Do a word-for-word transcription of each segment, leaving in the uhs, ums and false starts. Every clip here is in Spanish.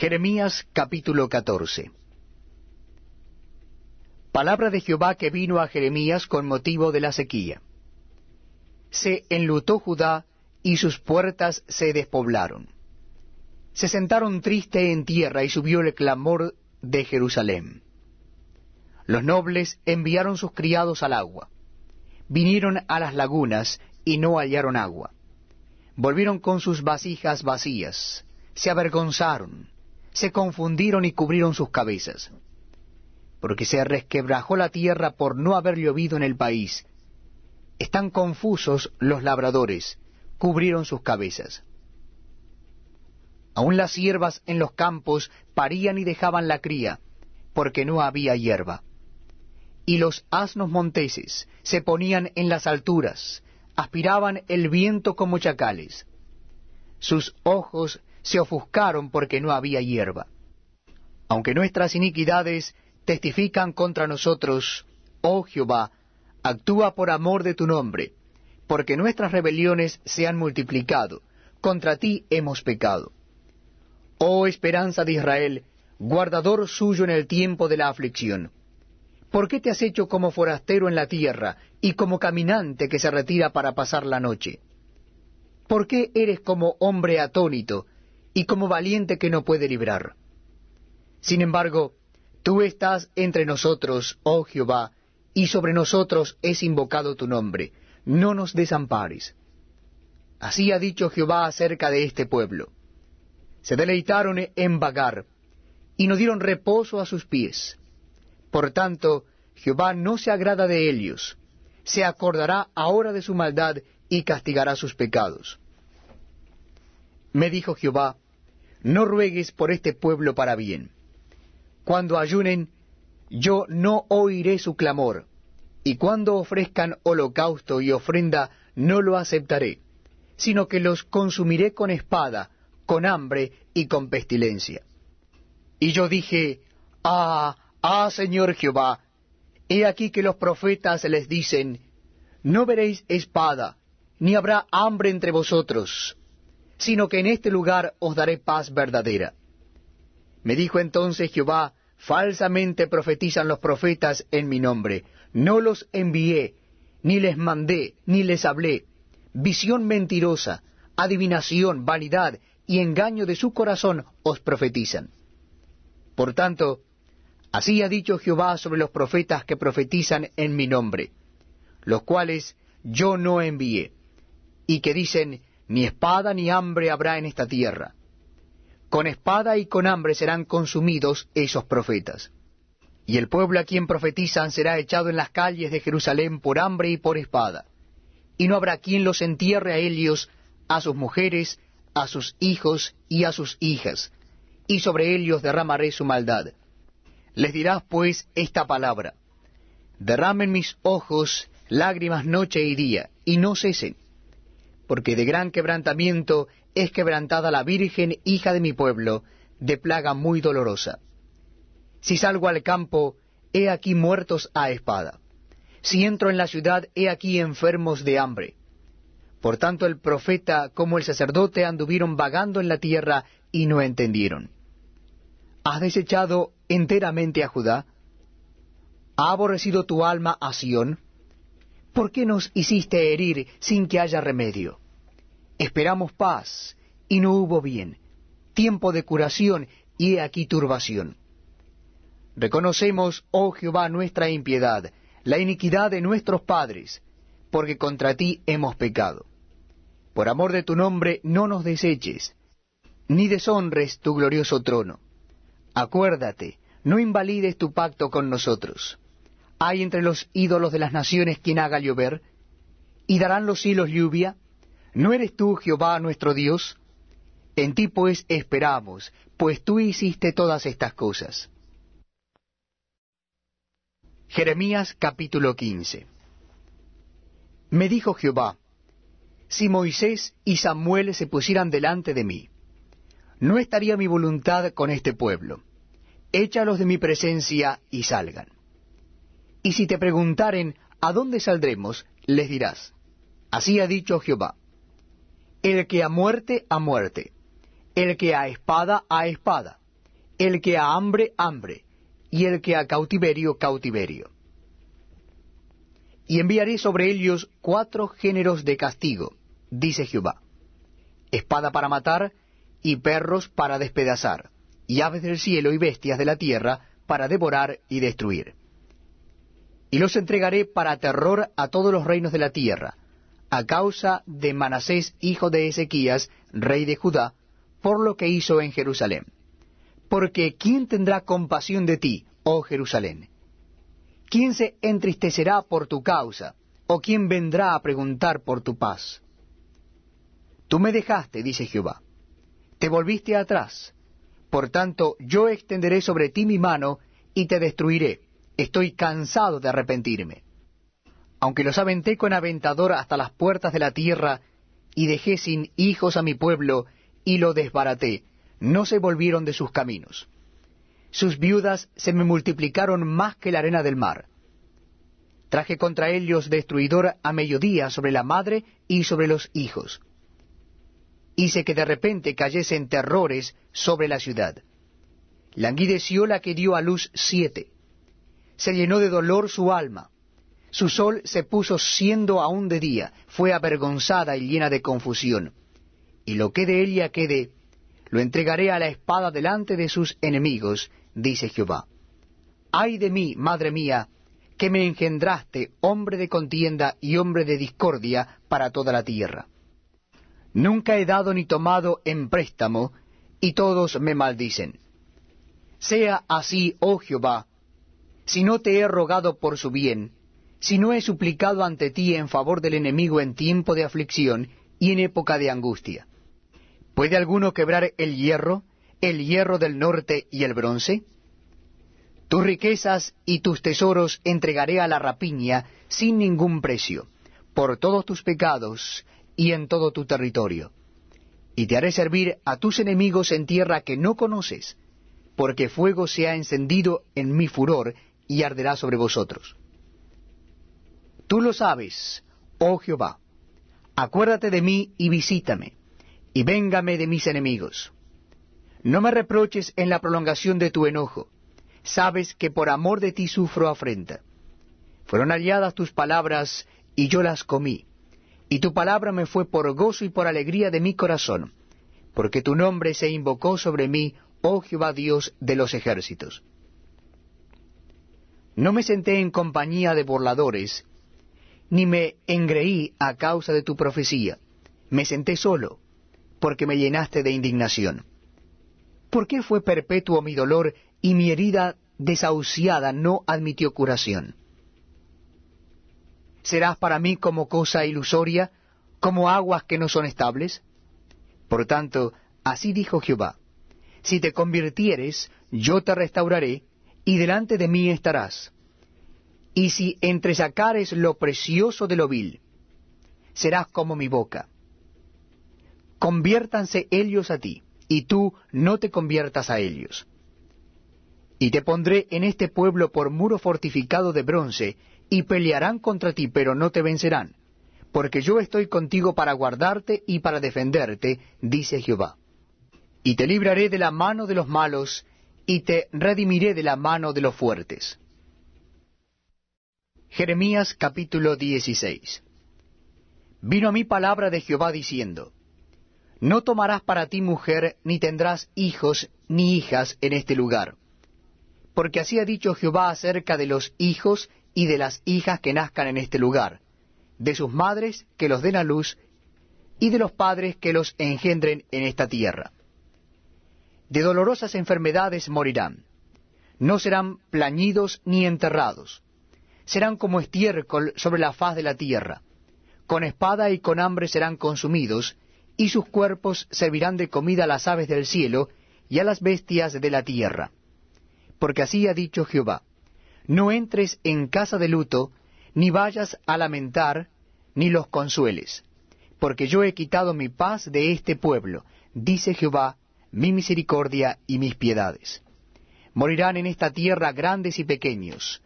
Jeremías capítulo catorce. Palabra de Jehová que vino a Jeremías con motivo de la sequía. Se enlutó Judá, y sus puertas se despoblaron. Se sentaron triste en tierra, y subió el clamor de Jerusalén. Los nobles enviaron sus criados al agua. Vinieron a las lagunas, y no hallaron agua. Volvieron con sus vasijas vacías. Se avergonzaron, se confundieron y cubrieron sus cabezas. Porque se resquebrajó la tierra por no haber llovido en el país. Están confusos los labradores, cubrieron sus cabezas. Aún las ciervas en los campos parían y dejaban la cría, porque no había hierba. Y los asnos monteses se ponían en las alturas, aspiraban el viento como chacales. Sus ojos se ofuscaron porque no había hierba. Aunque nuestras iniquidades testifican contra nosotros, oh Jehová, actúa por amor de tu nombre, porque nuestras rebeliones se han multiplicado, contra ti hemos pecado. Oh esperanza de Israel, guardador suyo en el tiempo de la aflicción. ¿Por qué te has hecho como forastero en la tierra, y como caminante que se retira para pasar la noche? ¿Por qué eres como hombre atónito, y como valiente que no puede librar? Sin embargo, tú estás entre nosotros, oh Jehová, y sobre nosotros es invocado tu nombre, no nos desampares. Así ha dicho Jehová acerca de este pueblo. Se deleitaron en vagar, y no dieron reposo a sus pies. Por tanto, Jehová no se agrada de ellos, se acordará ahora de su maldad, y castigará sus pecados. Me dijo Jehová, no ruegues por este pueblo para bien. Cuando ayunen, yo no oiré su clamor, y cuando ofrezcan holocausto y ofrenda, no lo aceptaré, sino que los consumiré con espada, con hambre y con pestilencia. Y yo dije, Ah, ah, Señor Jehová, he aquí que los profetas les dicen, no veréis espada, ni habrá hambre entre vosotros, sino que en este lugar os daré paz verdadera. Me dijo entonces Jehová, falsamente profetizan los profetas en mi nombre. No los envié, ni les mandé, ni les hablé. Visión mentirosa, adivinación, vanidad y engaño de su corazón os profetizan. Por tanto, así ha dicho Jehová sobre los profetas que profetizan en mi nombre, los cuales yo no envié, y que dicen, ni espada ni hambre habrá en esta tierra. Con espada y con hambre serán consumidos esos profetas. Y el pueblo a quien profetizan será echado en las calles de Jerusalén por hambre y por espada. Y no habrá quien los entierre a ellos, a sus mujeres, a sus hijos y a sus hijas. Y sobre ellos derramaré su maldad. Les dirás pues esta palabra, derramen mis ojos lágrimas noche y día, y no cesen, porque de gran quebrantamiento es quebrantada la virgen, hija de mi pueblo, de plaga muy dolorosa. Si salgo al campo, he aquí muertos a espada. Si entro en la ciudad, he aquí enfermos de hambre. Por tanto el profeta como el sacerdote anduvieron vagando en la tierra, y no entendieron. ¿Has desechado enteramente a Judá? ¿Ha aborrecido tu alma a Sión? ¿Por qué nos hiciste herir sin que haya remedio? Esperamos paz, y no hubo bien, tiempo de curación, y he aquí turbación. Reconocemos, oh Jehová, nuestra impiedad, la iniquidad de nuestros padres, porque contra ti hemos pecado. Por amor de tu nombre no nos deseches, ni deshonres tu glorioso trono. Acuérdate, no invalides tu pacto con nosotros. ¿Hay entre los ídolos de las naciones quien haga llover? ¿Y darán los cielos lluvia? ¿No eres tú, Jehová, nuestro Dios? En ti pues esperamos, pues tú hiciste todas estas cosas. Jeremías capítulo quince. Me dijo Jehová, si Moisés y Samuel se pusieran delante de mí, no estaría mi voluntad con este pueblo. Échalos de mi presencia y salgan. Y si te preguntaren, ¿a dónde saldremos?, les dirás, así ha dicho Jehová, el que a muerte, a muerte, el que a espada, a espada. el que a hambre, hambre, y el que a cautiverio, cautiverio. Y enviaré sobre ellos cuatro géneros de castigo, dice Jehová: espada para matar, y perros para despedazar, y aves del cielo y bestias de la tierra para devorar y destruir. Y los entregaré para terror a todos los reinos de la tierra, a causa de Manasés, hijo de Ezequías, rey de Judá, por lo que hizo en Jerusalén. Porque ¿quién tendrá compasión de ti, oh Jerusalén? ¿Quién se entristecerá por tu causa, o quién vendrá a preguntar por tu paz? Tú me dejaste, dice Jehová, te volviste atrás. Por tanto, yo extenderé sobre ti mi mano y te destruiré. Estoy cansado de arrepentirme. Aunque los aventé con aventador hasta las puertas de la tierra, y dejé sin hijos a mi pueblo, y lo desbaraté, no se volvieron de sus caminos. Sus viudas se me multiplicaron más que la arena del mar. Traje contra ellos destruidor a mediodía sobre la madre y sobre los hijos. Hice que de repente cayesen terrores sobre la ciudad. Languideció la que dio a luz siete. Se llenó de dolor su alma. Su sol se puso siendo aún de día. Fue avergonzada y llena de confusión. Y lo que de ella quede, lo entregaré a la espada delante de sus enemigos, dice Jehová. Ay de mí, madre mía, que me engendraste, hombre de contienda y hombre de discordia para toda la tierra. Nunca he dado ni tomado en préstamo, y todos me maldicen. Sea así, oh Jehová, si no te he rogado por su bien, si no he suplicado ante ti en favor del enemigo en tiempo de aflicción y en época de angustia. ¿Puede alguno quebrar el hierro, el hierro del norte y el bronce? Tus riquezas y tus tesoros entregaré a la rapiña sin ningún precio, por todos tus pecados y en todo tu territorio. Y te haré servir a tus enemigos en tierra que no conoces, porque fuego se ha encendido en mi furor y arderá sobre vosotros. Tú lo sabes, oh Jehová. Acuérdate de mí y visítame, y véngame de mis enemigos. No me reproches en la prolongación de tu enojo. Sabes que por amor de ti sufro afrenta. Fueron halladas tus palabras, y yo las comí. Y tu palabra me fue por gozo y por alegría de mi corazón, porque tu nombre se invocó sobre mí, oh Jehová Dios de los ejércitos. No me senté en compañía de burladores, ni me engreí a causa de tu profecía. Me senté solo, porque me llenaste de indignación. ¿Por qué fue perpetuo mi dolor, y mi herida desahuciada no admitió curación? ¿Serás para mí como cosa ilusoria, como aguas que no son estables? Por tanto, así dijo Jehová: si te convirtieres, yo te restauraré, y delante de mí estarás. Y si entresacares lo precioso de lo vil, serás como mi boca. Conviértanse ellos a ti, y tú no te conviertas a ellos. Y te pondré en este pueblo por muro fortificado de bronce, y pelearán contra ti, pero no te vencerán, porque yo estoy contigo para guardarte y para defenderte, dice Jehová. Y te libraré de la mano de los malos, y te redimiré de la mano de los fuertes. Jeremías capítulo dieciséis. Vino a mí palabra de Jehová diciendo: no tomarás para ti mujer, ni tendrás hijos ni hijas en este lugar. Porque así ha dicho Jehová acerca de los hijos y de las hijas que nazcan en este lugar, de sus madres que los den a luz, y de los padres que los engendren en esta tierra. De dolorosas enfermedades morirán. No serán plañidos ni enterrados. Serán como estiércol sobre la faz de la tierra. Con espada y con hambre serán consumidos, y sus cuerpos servirán de comida a las aves del cielo y a las bestias de la tierra. Porque así ha dicho Jehová: no entres en casa de luto, ni vayas a lamentar, ni los consueles, porque yo he quitado mi paz de este pueblo, dice Jehová, mi misericordia y mis piedades. Morirán en esta tierra grandes y pequeños.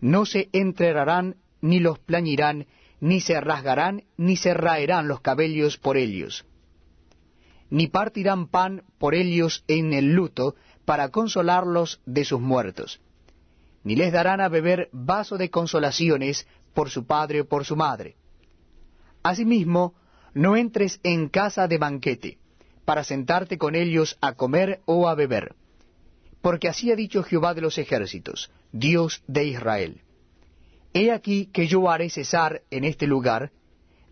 No se enterrarán, ni los plañirán, ni se rasgarán, ni se raerán los cabellos por ellos. ni partirán pan por ellos en el luto, para consolarlos de sus muertos, ni les darán a beber vaso de consolaciones por su padre o por su madre. Asimismo, no entres en casa de banquete, para sentarte con ellos a comer o a beber. Porque así ha dicho Jehová de los ejércitos, Dios de Israel: He aquí que yo haré cesar en este lugar,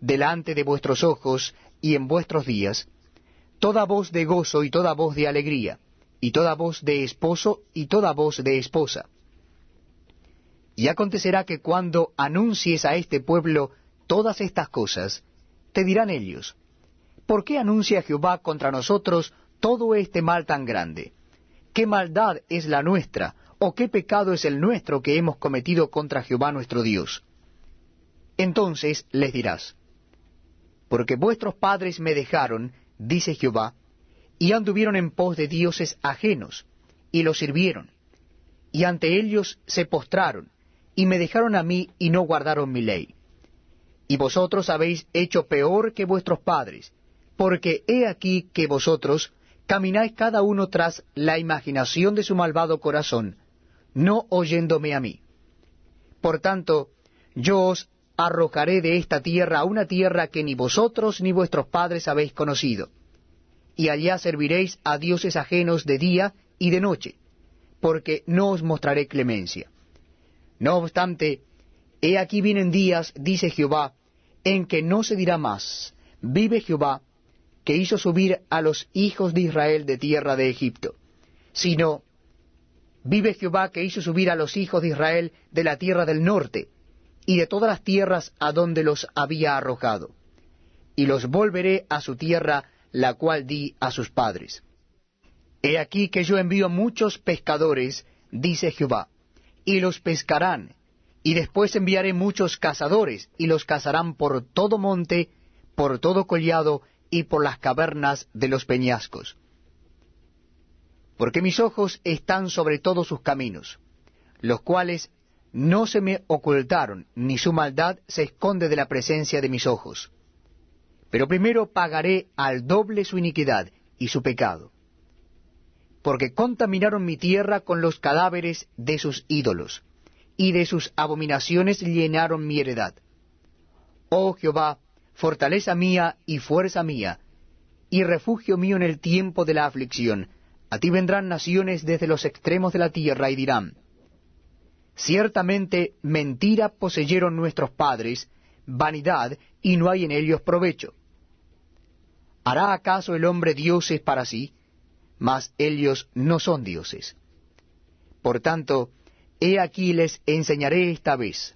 delante de vuestros ojos y en vuestros días, toda voz de gozo y toda voz de alegría, y toda voz de esposo y toda voz de esposa. Y acontecerá que cuando anuncies a este pueblo todas estas cosas, te dirán ellos: ¿Por qué anuncia Jehová contra nosotros todo este mal tan grande? ¿Qué maldad es la nuestra, o qué pecado es el nuestro que hemos cometido contra Jehová nuestro Dios? Entonces les dirás: Porque vuestros padres me dejaron, dice Jehová, y anduvieron en pos de dioses ajenos, y los sirvieron, y ante ellos se postraron, y me dejaron a mí, y no guardaron mi ley. Y vosotros habéis hecho peor que vuestros padres, porque he aquí que vosotros camináis cada uno tras la imaginación de su malvado corazón, no oyéndome a mí. Por tanto, yo os arrojaré de esta tierra a una tierra que ni vosotros ni vuestros padres habéis conocido, y allá serviréis a dioses ajenos de día y de noche, porque no os mostraré clemencia. No obstante, he aquí vienen días, dice Jehová, en que no se dirá más: Vive Jehová, que hizo subir a los hijos de Israel de tierra de Egipto, sino: Vive Jehová, que hizo subir a los hijos de Israel de la tierra del norte, y de todas las tierras a donde los había arrojado, y los volveré a su tierra, la cual di a sus padres. He aquí que yo envío muchos pescadores, dice Jehová, y los pescarán, y después enviaré muchos cazadores, y los cazarán por todo monte, por todo collado, y por las cavernas de los peñascos. Porque mis ojos están sobre todos sus caminos, los cuales no se me ocultaron, ni su maldad se esconde de la presencia de mis ojos. Pero primero pagaré al doble su iniquidad y su pecado, porque contaminaron mi tierra con los cadáveres de sus ídolos, y de sus abominaciones llenaron mi heredad. Oh Jehová, fortaleza mía y fuerza mía, y refugio mío en el tiempo de la aflicción, a ti vendrán naciones desde los extremos de la tierra, y dirán: Ciertamente mentira poseyeron nuestros padres, vanidad, y no hay en ellos provecho. ¿Hará acaso el hombre dioses para sí? Mas ellos no son dioses. Por tanto, he aquí les enseñaré esta vez,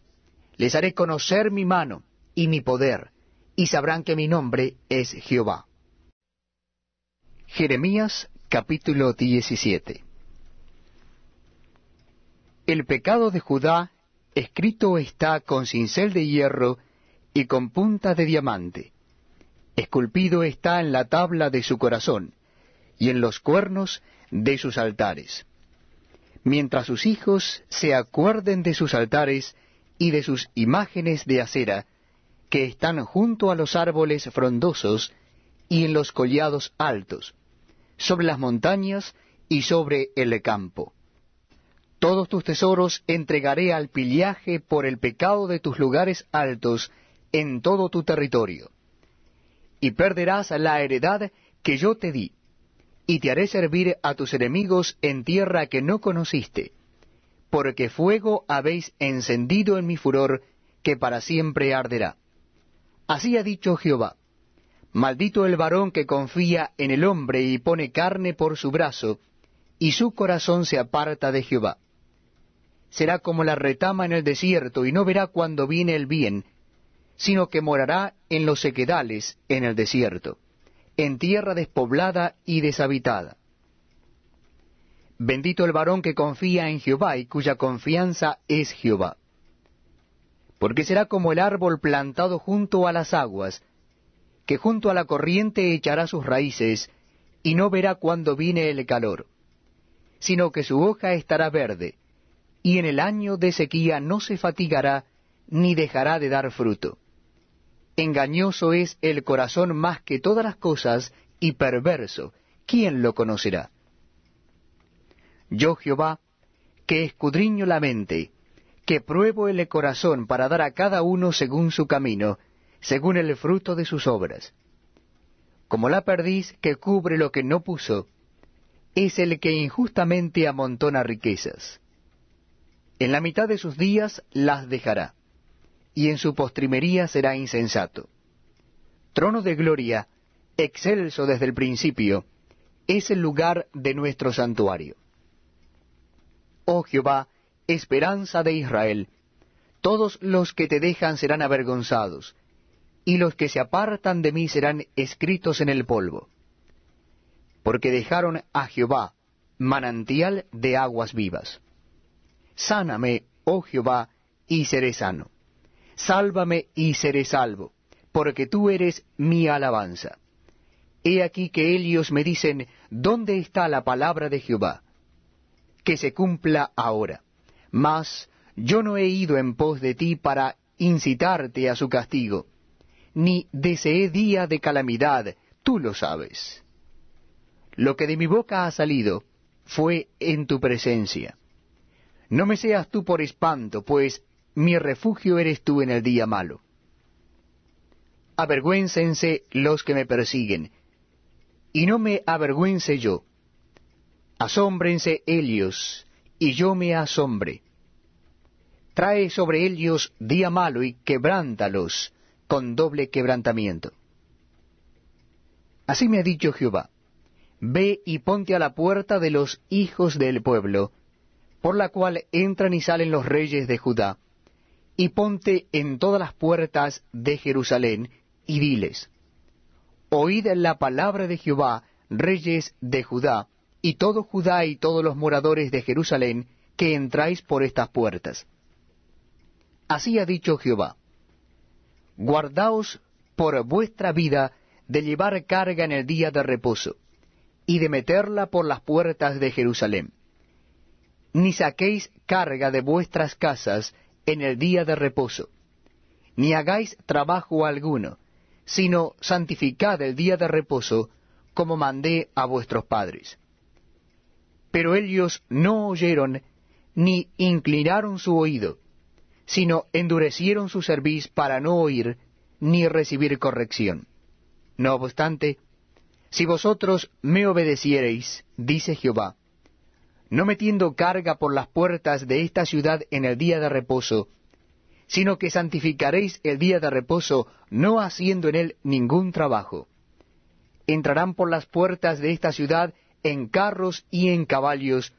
les haré conocer mi mano y mi poder, y sabrán que mi nombre es Jehová. Jeremías capítulo diecisiete. El pecado de Judá escrito está con cincel de hierro y con punta de diamante, esculpido está en la tabla de su corazón, y en los cuernos de sus altares, mientras sus hijos se acuerden de sus altares y de sus imágenes de acera, que están junto a los árboles frondosos y en los collados altos, sobre las montañas y sobre el campo. Todos tus tesoros entregaré al pillaje por el pecado de tus lugares altos en todo tu territorio, y perderás la heredad que yo te di, y te haré servir a tus enemigos en tierra que no conociste, porque fuego habéis encendido en mi furor, que para siempre arderá. Así ha dicho Jehová: Maldito el varón que confía en el hombre, y pone carne por su brazo, y su corazón se aparta de Jehová. Será como la retama en el desierto, y no verá cuando viene el bien, sino que morará en los sequedales en el desierto, en tierra despoblada y deshabitada. Bendito el varón que confía en Jehová, y cuya confianza es Jehová. Porque será como el árbol plantado junto a las aguas, que junto a la corriente echará sus raíces, y no verá cuándo viene el calor, sino que su hoja estará verde, y en el año de sequía no se fatigará, ni dejará de dar fruto. Engañoso es el corazón más que todas las cosas, y perverso, ¿quién lo conocerá? Yo, Jehová, que escudriño la mente, que pruebo el corazón para dar a cada uno según su camino, según el fruto de sus obras. Como la perdiz que cubre lo que no puso, es el que injustamente amontona riquezas. En la mitad de sus días las dejará, y en su postrimería será insensato. Trono de gloria, excelso desde el principio, es el lugar de nuestro santuario. Oh Jehová, esperanza de Israel, todos los que te dejan serán avergonzados, y los que se apartan de mí serán escritos en el polvo. Porque dejaron a Jehová, manantial de aguas vivas. Sáname, oh Jehová, y seré sano. Sálvame y seré salvo, porque tú eres mi alabanza. He aquí que ellos me dicen, ¿dónde está la palabra de Jehová? Que se cumpla ahora. Mas yo no he ido en pos de ti para incitarte a su castigo, ni deseé día de calamidad, tú lo sabes. Lo que de mi boca ha salido fue en tu presencia. No me seas tú por espanto, pues mi refugio eres tú en el día malo. Avergüéncense los que me persiguen, y no me avergüence yo. Asómbrense ellos, y yo me asombre. Trae sobre ellos día malo, y quebrántalos con doble quebrantamiento. Así me ha dicho Jehová, ve y ponte a la puerta de los hijos del pueblo, por la cual entran y salen los reyes de Judá, y ponte en todas las puertas de Jerusalén, y diles, oíd la palabra de Jehová, reyes de Judá, y todo Judá y todos los moradores de Jerusalén, que entráis por estas puertas. Así ha dicho Jehová, guardaos por vuestra vida de llevar carga en el día de reposo, y de meterla por las puertas de Jerusalén. Ni saquéis carga de vuestras casas en el día de reposo, ni hagáis trabajo alguno, sino santificad el día de reposo, como mandé a vuestros padres. Pero ellos no oyeron, ni inclinaron su oído, sino endurecieron su cerviz para no oír, ni recibir corrección. No obstante, si vosotros me obedeciereis, dice Jehová, no metiendo carga por las puertas de esta ciudad en el día de reposo, sino que santificaréis el día de reposo, no haciendo en él ningún trabajo. Entrarán por las puertas de esta ciudad en carros y en caballos,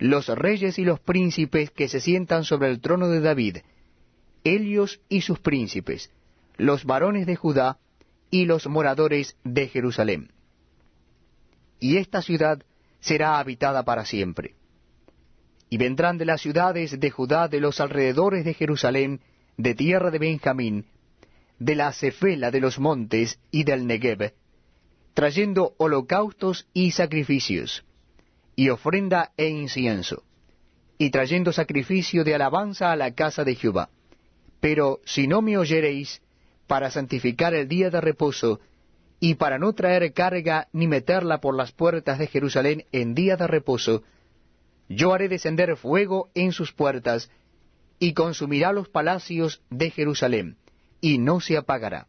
los reyes y los príncipes que se sientan sobre el trono de David, ellos y sus príncipes, los varones de Judá y los moradores de Jerusalén. Y esta ciudad será habitada para siempre. Y vendrán de las ciudades de Judá, de los alrededores de Jerusalén, de tierra de Benjamín, de la Cefela de los montes y del Negev, trayendo holocaustos y sacrificios, y ofrenda e incienso, y trayendo sacrificio de alabanza a la casa de Jehová. Pero si no me oyereis, para santificar el día de reposo, y para no traer carga ni meterla por las puertas de Jerusalén en día de reposo, yo haré descender fuego en sus puertas, y consumirá los palacios de Jerusalén, y no se apagará.